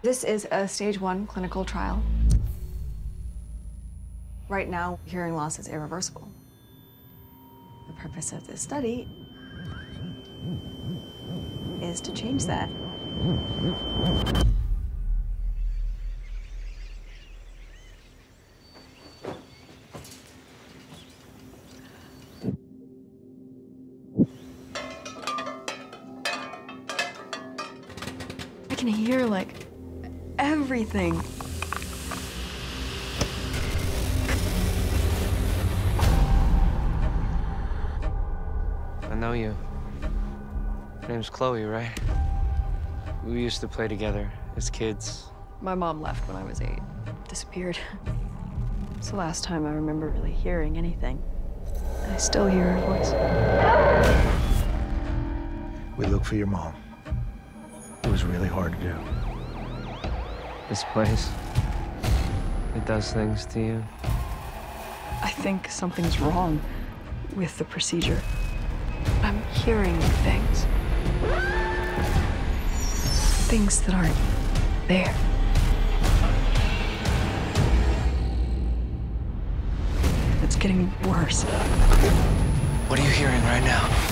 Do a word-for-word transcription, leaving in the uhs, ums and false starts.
This is a stage one clinical trial. Right now, hearing loss is irreversible. The purpose of this study is to change that. I can hear, like, everything. I know you. Your name's Chloe, right? We used to play together as kids. My mom left when I was eight. Disappeared. It's the last time I remember really hearing anything. And I still hear her voice. We look for your mom. It was really hard to do. This place, it does things to you. I think something's wrong with the procedure. I'm hearing things. Things that aren't there. It's getting worse. What are you hearing right now?